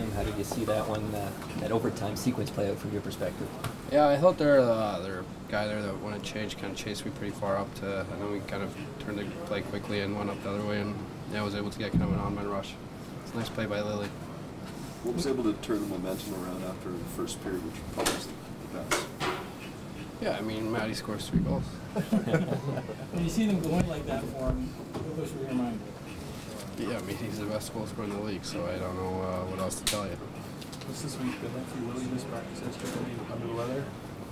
William, how did you see that one, that overtime sequence play out from your perspective? Yeah, I thought their guy there that wanted change kind of chased me pretty far up to, and then we kind of turned the play quickly and went up the other way, and I was able to get kind of an on-man rush. It's a nice play by Lily. What was able to turn the momentum around after the first period, which probably was the best? Yeah, I mean, Maddie scores 3 goals. When you see them going like that for him, what goes through your mind? Yeah, I mean, he's the best goal scorer in the league, so I don't know what else to tell you. What's this week been like for you? Willie missed practice yesterday under the weather?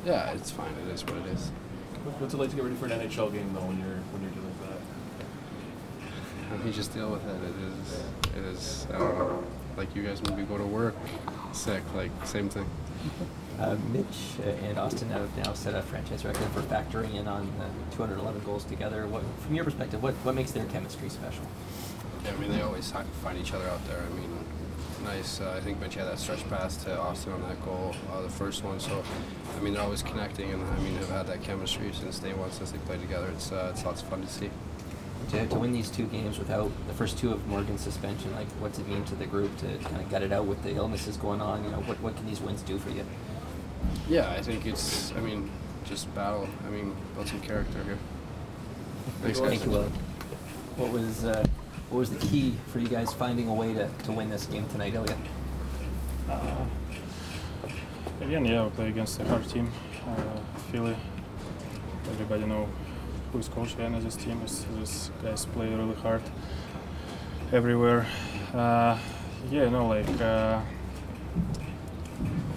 Yeah, it's fine. It is what it is. What's it like to get ready for an NHL game, though, when you're dealing with that? You just deal with it. It is. I don't know. Like, you guys maybe go to work sick, like, same thing. Mitch and Auston have now set a franchise record for factoring in on 211 goals together. From your perspective, what makes their chemistry special? Yeah, I mean, they always find each other out there. I mean, it's nice. I think Mitch had that stretch pass to Auston on that goal, the first one. So, I mean, they're always connecting, and I mean, they've had that chemistry since day one, since they played together. It's lots of fun to see. To win these 2 games without the first 2 of Morgan's suspension, like, what's it mean to the group to kind of gut it out with the illnesses going on? You know, what can these wins do for you? Yeah, I think it's, I mean, just battle. I mean, build some character here. Thanks, guys. Thank you, Will. What was the key for you guys finding a way to win this game tonight, Ilya? Again, yeah, we play against a hard team, Philly. Everybody knows who's coach and this team is. These guys play really hard everywhere.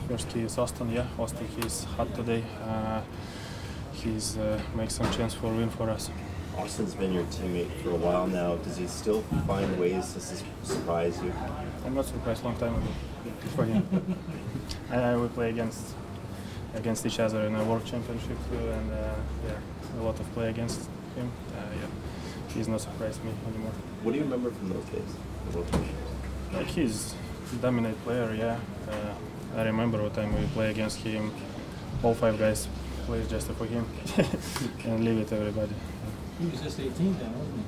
First key is Auston. Yeah, Auston, he's hot today. He's makes some chance for a win for us. Auston's been your teammate for a while now. Does he still find ways to surprise you? I'm not surprised. Long time ago for him. We play against each other in a World Championship, and a lot of play against him. He's not surprised me anymore. What do you remember from those days? The World Championships? Like, he's a dominant player. Yeah, I remember what time we play against him. All 5 guys play just for him and leave it everybody. He was just 18 then, wasn't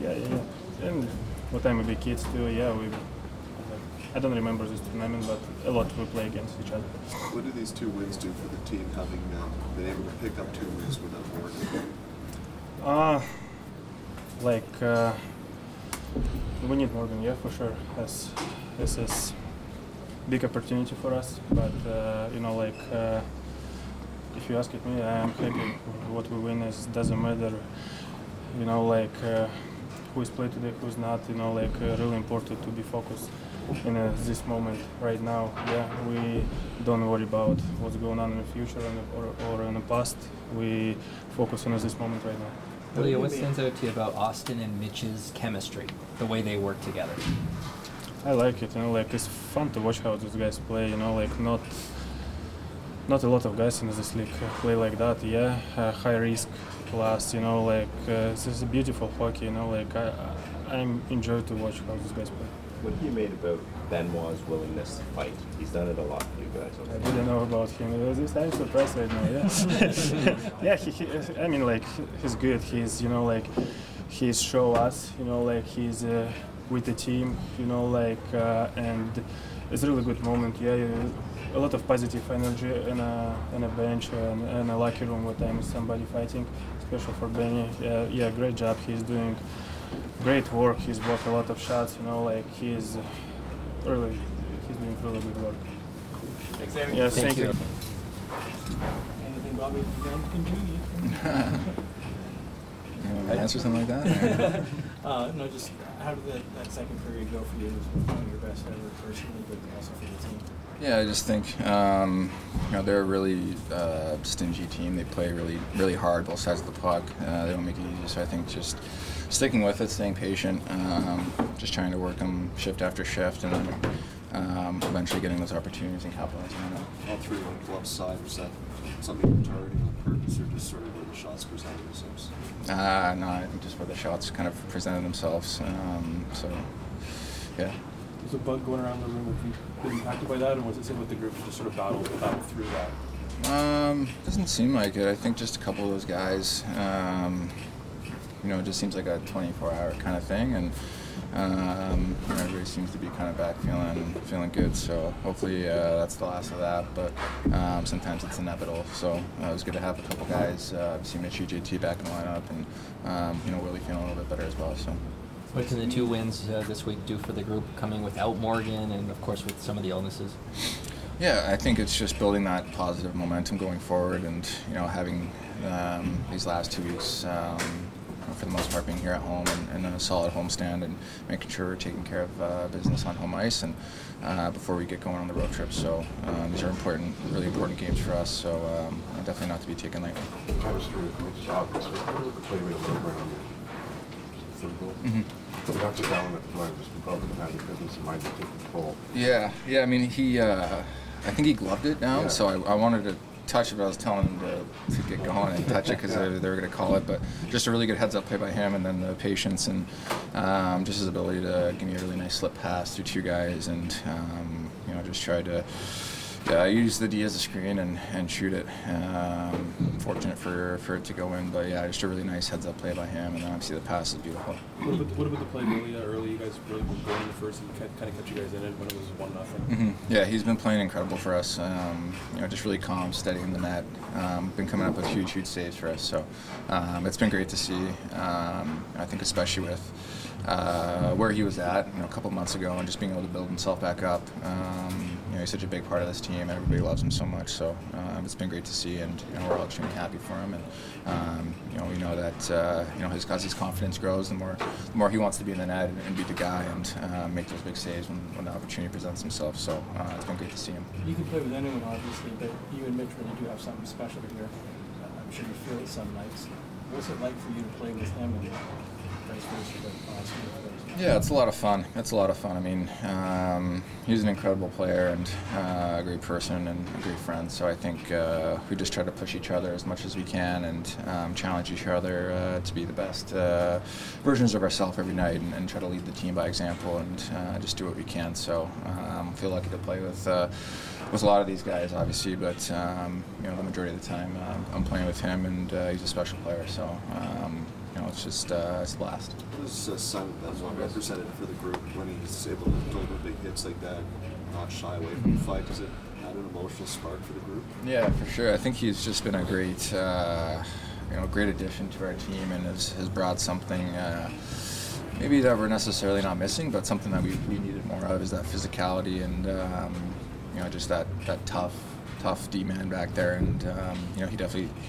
he? Yeah. And what time we be kids too, yeah, I don't remember this tournament, but a lot we play against each other. What do these 2 wins do for the team, having been able to pick up 2 wins without Morgan? We need Morgan, yeah, for sure. As this is big opportunity for us, but if you ask it me, I'm happy. What we win is doesn't matter. Who is played today, who is not, really important to be focused in this moment right now. Yeah, we don't worry about what's going on in the future or in the past. We focus on this moment right now. Ilya, what stands out to you about Auston and Mitch's chemistry, the way they work together? I like it, it's fun to watch how these guys play, not a lot of guys in this league play like that, yeah, high risk plus, this is a beautiful hockey, I'm enjoyed to watch how these guys play. What have you made about Benoit's willingness to fight? He's done it a lot for you guys. I didn't know about him. I'm surprised right now, yeah. Yeah, he's good. He's, he's show us, he's with the team, and it's a really good moment, yeah. A lot of positive energy in a bench and a locker room with them, somebody fighting, especially for Benny. Yeah, great job. He's doing great work. He's blocked a lot of shots. He's doing really good work. Thanks, Amy. Yes, thank you. Anything Bobby can do? You want to answer something like that? No, just how did that second period go for you? It was one of your best ever personally, but also for the team. Yeah, I just think they're a really stingy team. They play really, really hard, both sides of the puck. They don't make it easy. So I think just sticking with it, staying patient, just trying to work them shift after shift, and eventually getting those opportunities and capitalizing on them. All 3 on the left side, was that something you were targeting on purpose, or just sort of where the shots presented themselves? No, I think just where the shots kind of presented themselves. Yeah. Was a bug going around the room? Were you impacted by that, or was it same with the group to just sort of battle through that? Doesn't seem like it. I think just a couple of those guys. It just seems like a 24-hour kind of thing, and Everybody seems to be kind of back feeling good, so hopefully that's the last of that, but sometimes it's inevitable. So it was good to have a couple guys, obviously Mitchie, JT back in the lineup, and Willie feeling a little bit better as well. So what can the two wins this week do for the group, coming without Morgan and of course with some of the illnesses? Yeah, I think it's just building that positive momentum going forward, and having these last 2 weeks for the most part being here at home and a solid homestand, and making sure we're taking care of business on home ice and before we get going on the road trip. So these are important, really important games for us, so definitely not to be taken lightly. I was doing a great job. What was the play rate a little bit on the third goal? Dr. Fallon at the time just probably had the business in mind to take the ball. Yeah, I mean, he, I think he gloved it now, yeah. So I wanted to touch it, but I was telling him to get going and touch it because they were going to call it. But just a really good heads-up play by him, and then the patience and just his ability to give me a really nice slip pass through two guys, and just try to use the D as a screen and shoot it. Fortunate for it to go in, but yeah, just a really nice heads-up play by him, and obviously the pass is beautiful. What about the play really early? You guys really were going in the first, and kind of kept you guys in it when it was 1-0. Yeah, he's been playing incredible for us. Just really calm, steady in the net. Been coming up with huge saves for us. So it's been great to see. I think especially with where he was at, a couple months ago, and just being able to build himself back up. He's such a big part of this team. Everybody loves him so much. So it's been great to see, and we're all extremely happy for him. And we know that his confidence grows the more he wants to be in the net and be the guy and make those big saves when the opportunity presents himself. So it's been great to see him. You can play with anyone, obviously, but you and Mitch really do have something special here. I'm sure you feel it some nights. What's it like for you to play with him? And yeah, it's a lot of fun. It's a lot of fun. I mean, he's an incredible player and a great person and a great friend. So I think we just try to push each other as much as we can, and challenge each other to be the best versions of ourselves every night, and try to lead the team by example, and just do what we can. So I feel lucky to play with a lot of these guys, obviously, but the majority of the time I'm playing with him, and he's a special player. So. It's just it's a blast. His son as well represented for the group when he's able to deliver big hits like that, not shy away from the fight. Does it add an emotional spark for the group? Yeah, for sure. I think he's just been a great, great addition to our team, and has brought something. Maybe that we're necessarily not missing, but something that we needed more of is that physicality and just that tough D-man back there, and he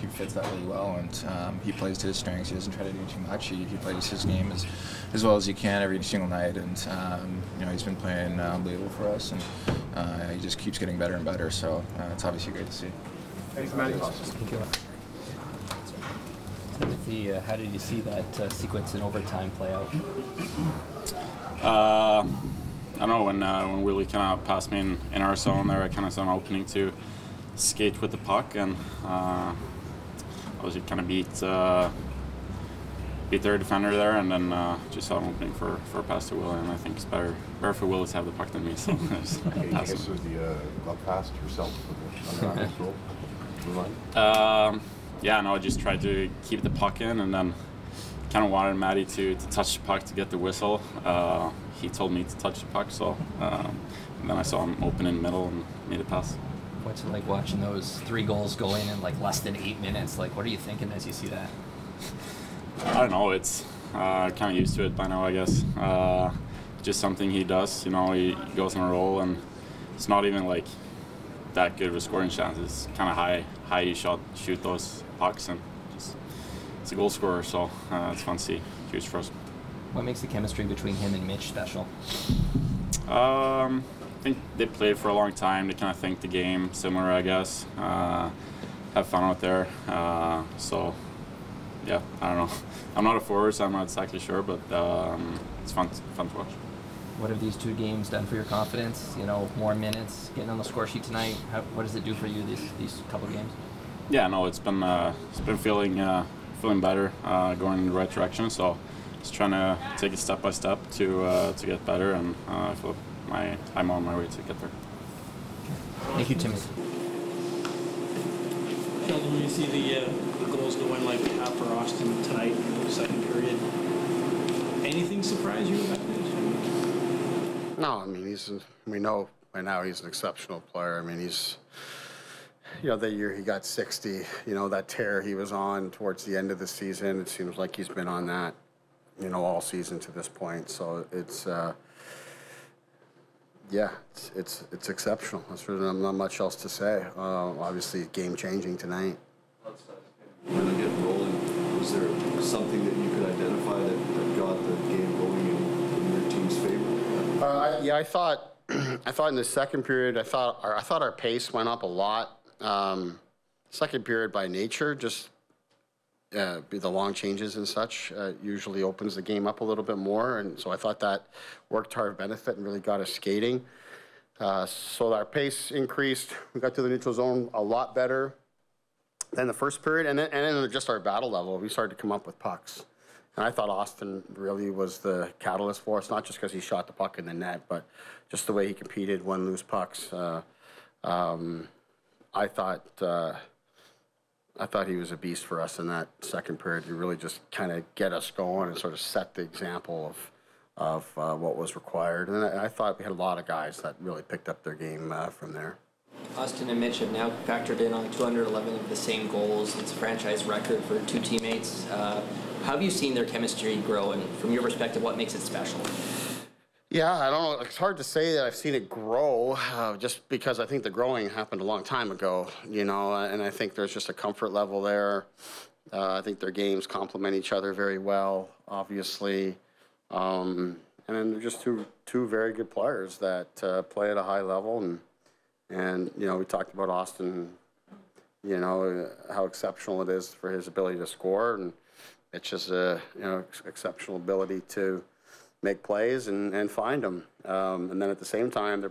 fits that really well, and he plays to his strengths. He doesn't try to do too much. He plays his game as well as he can every single night, and he's been playing unbelievable for us, and he just keeps getting better and better. So it's obviously great to see. Thanks, Matty. Thank you. Timothy, how did you see that sequence in overtime play out? I don't know, when Willie kind of passed me in our zone there, I kind of saw an opening to skate with the puck, and obviously kind of beat their defender there, and then just saw an opening for a pass to Willie, and I think it's better for Willie to have the puck than me. So pass it was the glove pass to yourself. Yeah, no, I just tried to keep the puck in, and then kind of wanted Matty to touch the puck to get the whistle. He told me to touch the puck, so and then I saw him open in the middle and made a pass. What's it like watching those three goals go in like less than 8 minutes? Like, what are you thinking as you see that? I don't know. It's kind of used to it by now, I guess. Just something he does. He goes on a roll, and it's not even like that good of a scoring chance. It's kind of high you shoot those pucks, and it's a goal scorer, so it's fun to see. Huge for us. What makes the chemistry between him and Mitch special? I think they played for a long time. They kind of think the game similar, I guess. Have fun out there. So, yeah, I don't know. I'm not a forward, so I'm not exactly sure, but it's fun to watch. What have these two games done for your confidence? More minutes, getting on the score sheet tonight. What does it do for you, these couple games? Yeah, no, it's been feeling better, going in the right direction. So. Just trying to take it step by step to get better, and I feel I'm on my way to get there. Thank you, Timothy. Sheldon, when you see the goals go in like we have for Auston tonight in the second period, anything surprise you about this? No, I mean, we know by now he's an exceptional player. I mean, he's, you know, that year he got 60, you know, that tear he was on towards the end of the season, it seems like he's been on that, you know, all season to this point. So it's, yeah, it's exceptional. There's really not much else to say. Obviously, game-changing tonight. When I get rolling, was there something that you could identify that got the game rolling in your team's favor? Yeah, I thought in the second period, I thought our pace went up a lot. Second period, by nature, just be the long changes and such usually opens the game up a little bit more, and so I thought that worked to our benefit and really got us skating. So our pace increased. We got to the neutral zone a lot better than the first period, and then just our battle level. We started to come up with pucks. And I thought Auston really was the catalyst for us, not just because he shot the puck in the net, but just the way he competed, won loose pucks. I thought he was a beast for us in that second period to really just kind of get us going and sort of set the example of what was required. And I thought we had a lot of guys that really picked up their game from there. Auston and Mitch have now factored in on 211 of the same goals. It's a franchise record for two teammates. How have you seen their chemistry grow, and from your perspective, what makes it special? Yeah, I don't know. It's hard to say that I've seen it grow, just because I think the growing happened a long time ago, you know, and I think there's just a comfort level there. I think their games complement each other very well, obviously. And then they're just two very good players that play at a high level. And, you know, we talked about Auston, you know, how exceptional it is for his ability to score. And it's just a, you know, exceptional ability to make plays and find them. And then at the same time, they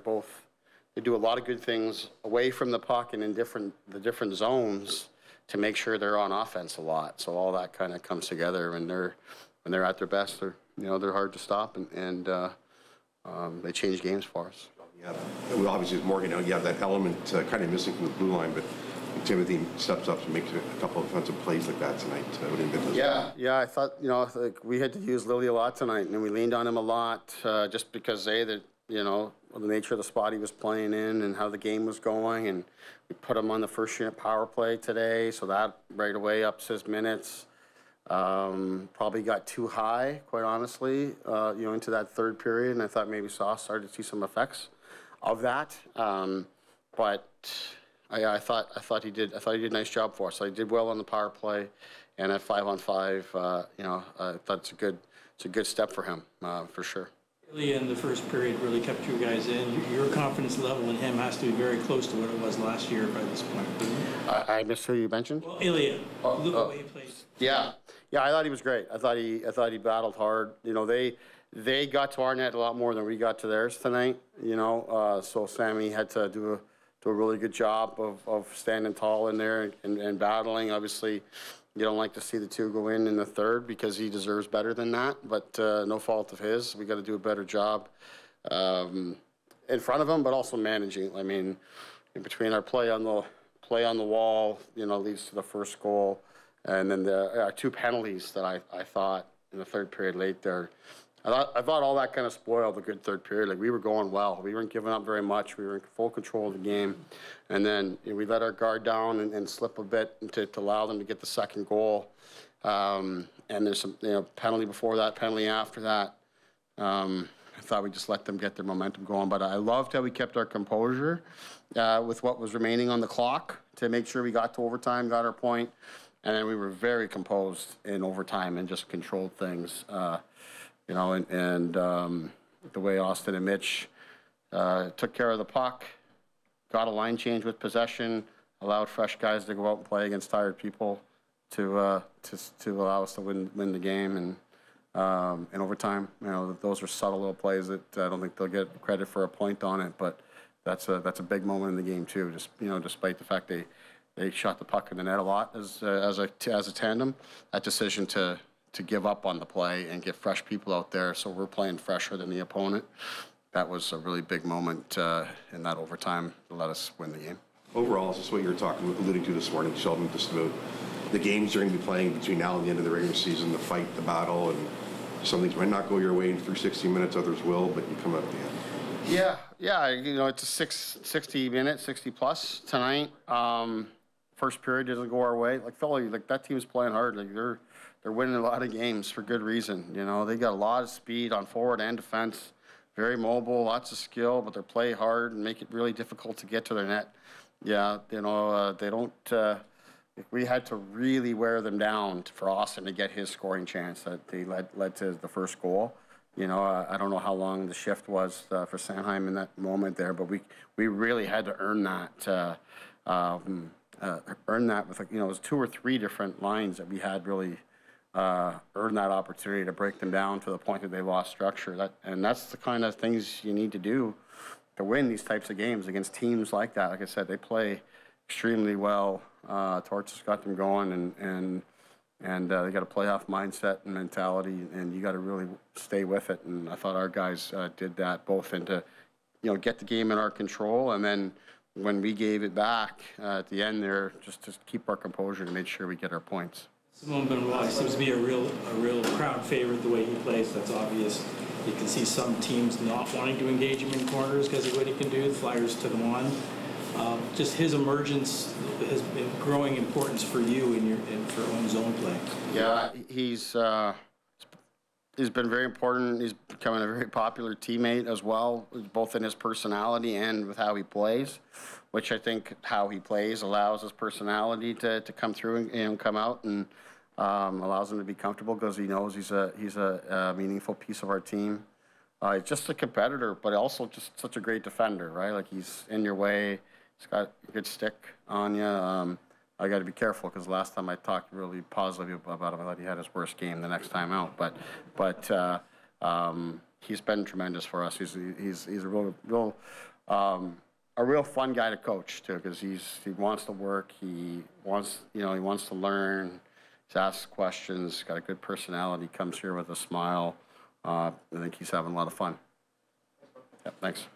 do a lot of good things away from the puck and in the different zones to make sure they're on offense a lot. So all that kind of comes together, and when they're at their best, they're hard to stop, and they change games for us. Yeah, well, obviously with Morgan, you have that element kind of missing from the blue line, but Timothy steps up and makes a couple of offensive plays like that tonight. Yeah, I thought, you know, like we had to use Lily a lot tonight, and we leaned on him a lot just because, you know, the nature of the spot he was playing in and how the game was going, and we put him on the first unit power play today, so that right away ups his minutes. Probably got too high, quite honestly, you know, into that third period, and I thought maybe Sauce started to see some effects of that, but... I thought he did a nice job for us. I did well on the power play, and at 5-on-5, you know, I thought it's a good step for him for sure. Ilya in the first period really kept you guys in. Your confidence level in him has to be very close to what it was last year by this point. I missed who you mentioned. Well, Ilya, look at the way he plays. Yeah, I thought he was great. I thought he battled hard. You know, they got to our net a lot more than we got to theirs tonight. You know, so Sammy had to do a really good job of standing tall in there and battling. Obviously, you don't like to see the two go in the third because he deserves better than that, but no fault of his. We got to do a better job in front of him, but also managing. I mean, in between our play on the wall, you know, leads to the first goal, and then the two penalties that I thought in the third period late there. I thought all that kind of spoiled the good third period. Like, we were going well. We weren't giving up very much. We were in full control of the game. And then, you know, we let our guard down and slip a bit to allow them to get the second goal. And there's some, you know, penalty before that, penalty after that. I thought we just let them get their momentum going. But I loved how we kept our composure with what was remaining on the clock to make sure we got to overtime, got our point. And then we were very composed in overtime and just controlled things. You know, and the way Auston and Mitch took care of the puck, got a line change with possession, allowed fresh guys to go out and play against tired people to allow us to win the game. And over time, you know, those are subtle little plays that I don't think they'll get credit for a point on it, but that's a big moment in the game too. Just, you know, despite the fact they shot the puck in the net a lot as a tandem, that decision to give up on the play and get fresh people out there, so we're playing fresher than the opponent. That was a really big moment in that overtime to let us win the game. Overall, this is what you were alluding to this morning, Sheldon, just about the games you're going to be playing between now and the end of the regular season, the fight, the battle, and some things might not go your way through 60 minutes, others will, but you come out at the end. Yeah, you know, it's a 60 plus tonight. First period doesn't go our way. Like Philly, like that team's playing hard. Like they're winning a lot of games for good reason. You know, they got a lot of speed on forward and defense. Very mobile, lots of skill, but they play hard and make it really difficult to get to their net. Yeah, you know, they don't. We had to really wear them down for Auston to get his scoring chance that they led to the first goal. You know, I don't know how long the shift was for Sanheim in that moment there, but we really had to earn that. Earn that with, you know, it was 2 or 3 different lines that we had really. Earn that opportunity to break them down to the point that they lost structure. And that's the kind of things you need to do to win these types of games against teams like that. Like I said, they play extremely well. Torts has got them going, and they got a playoff mindset and mentality, and you got to really stay with it. And I thought our guys did that, both into, you know, get the game in our control, and then when we gave it back at the end there, just keep our composure and make sure we get our points. Simone Benoit seems to be a real crowd favorite the way he plays. That's obvious. You can see some teams not wanting to engage him in corners because of what he can do. The Flyers took him on. Just his emergence has been growing importance for you and for own zone play. Yeah, he's been very important. He's becoming a very popular teammate as well, both in his personality and with how he plays, which I think how he plays allows his personality to come through and come out, and allows him to be comfortable because he knows he's a meaningful piece of our team. He's just a competitor, but also just such a great defender, right? Like, he's in your way. He's got a good stick on you. I got to be careful because last time I talked really positively about him. I thought he had his worst game the next time out, but he's been tremendous for us. He's a real fun guy to coach too, because he wants to work. He wants to learn. He's asked questions. Got a good personality. Comes here with a smile. I think he's having a lot of fun. Yeah, thanks.